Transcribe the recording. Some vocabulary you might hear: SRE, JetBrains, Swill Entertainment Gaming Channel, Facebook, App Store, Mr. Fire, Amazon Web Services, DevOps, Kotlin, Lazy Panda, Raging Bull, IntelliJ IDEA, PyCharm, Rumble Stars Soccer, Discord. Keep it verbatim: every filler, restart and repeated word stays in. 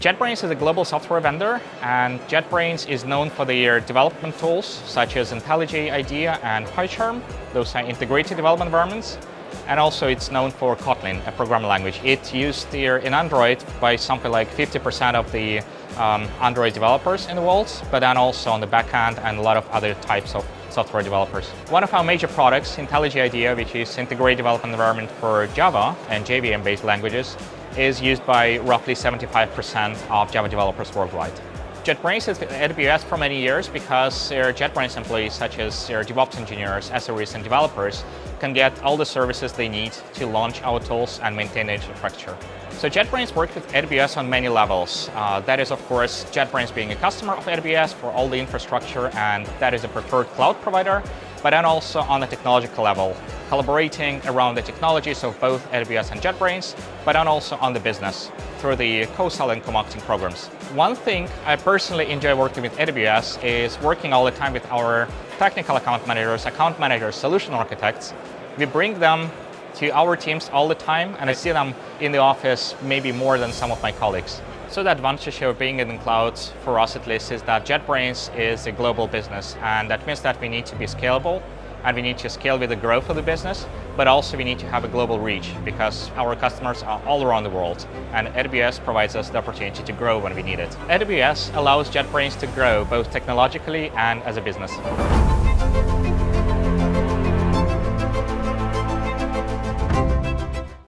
JetBrains is a global software vendor, and JetBrains is known for their development tools such as IntelliJ IDEA and PyCharm. Those are integrated development environments. And also it's known for Kotlin, a programming language. It's used here in Android by something like fifty percent of the um, Android developers in the world, but then also on the backend and a lot of other types of software developers. One of our major products, IntelliJ IDEA, which is integrated development environment for Java and J V M-based languages, is used by roughly seventy-five percent of Java developers worldwide. JetBrains has been at A W S for many years because their JetBrains employees, such as their DevOps engineers, S R Es, and developers, can get all the services they need to launch our tools and maintain infrastructure. So JetBrains worked with A W S on many levels. Uh, that is, of course, JetBrains being a customer of A W S for all the infrastructure, and that is a preferred cloud provider, but then also on a technological level, collaborating around the technologies of both A W S and JetBrains, but then also on the business through the co-selling and co-marketing programs. One thing I personally enjoy working with A W S is working all the time with our technical account managers, account managers, solution architects. We bring them to our teams all the time, and I see them in the office maybe more than some of my colleagues. So the advantage of being in the cloud, for us at least, is that JetBrains is a global business, and that means that we need to be scalable, and we need to scale with the growth of the business, but also we need to have a global reach because our customers are all around the world, and A W S provides us the opportunity to grow when we need it. A W S allows JetBrains to grow both technologically and as a business.